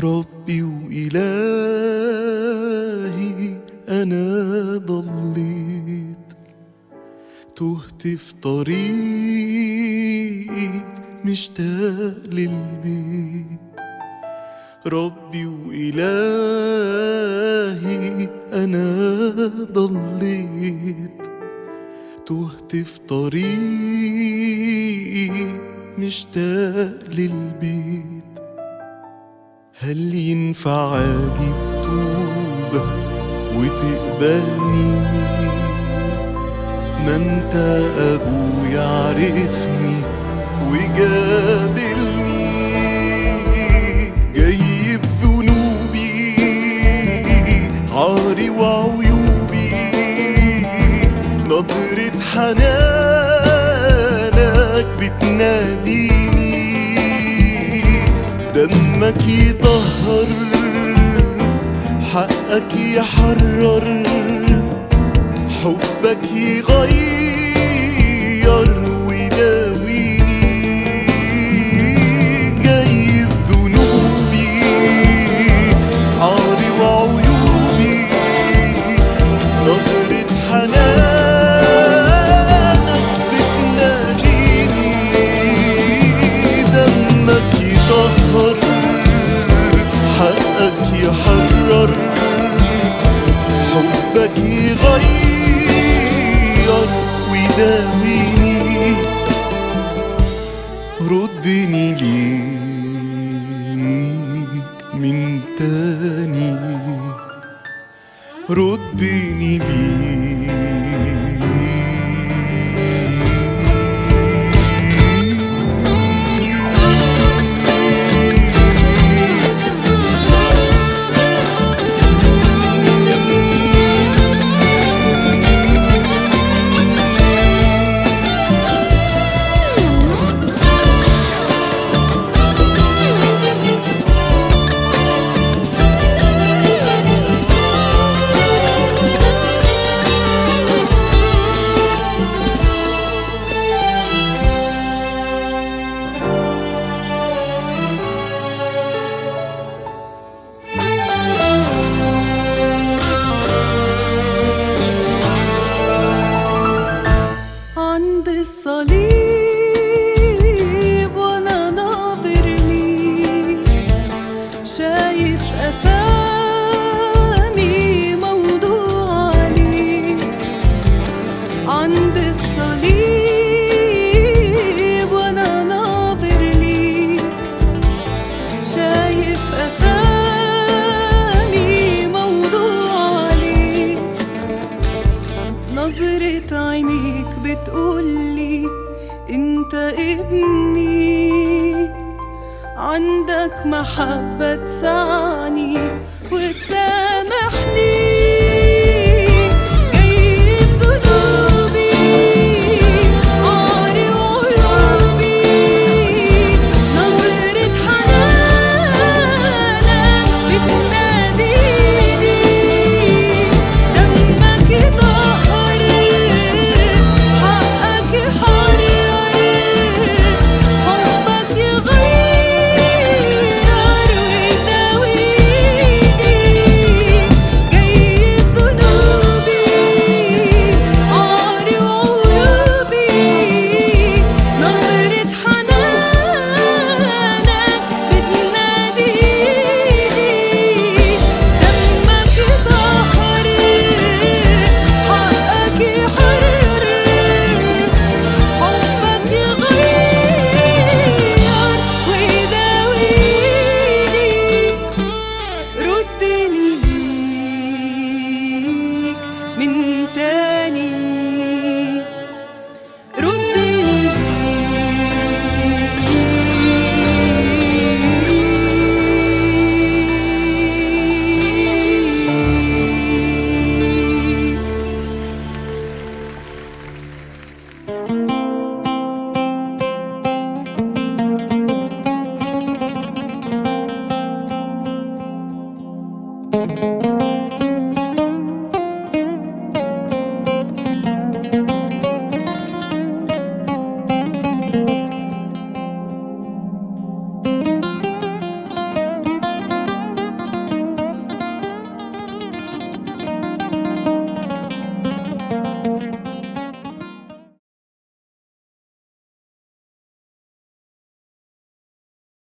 ربي وإلهي أنا ضليت، تهت في طريقي مشتاق للبيت. ربي وإلهي أنا ضليت، تهت في طريقي مشتاق للبيت. هل ينفع أجيب توبة وتقبلني؟ ما انت أبو يعرفني وجابلني، جايب ذنوبي عاري وعيوبي، نظرة حنانك بتناديني، دمك يطهر حقك يحرر، حبك يغير ويداويني، جايب ذنوبي عاري وعيوبي، نظرة حنانك بتناديني، دمك يطهر حقك يحرر، حبك يغير ويداويني. ردني ليك من تاني، ردني ليك. عندك محبة تسعني وتسامحني، جايب ذنوبي عاري وعيوبي، نظرة حنانك بتناديني، دمك يطهر حقك يحرر، حبك يغير من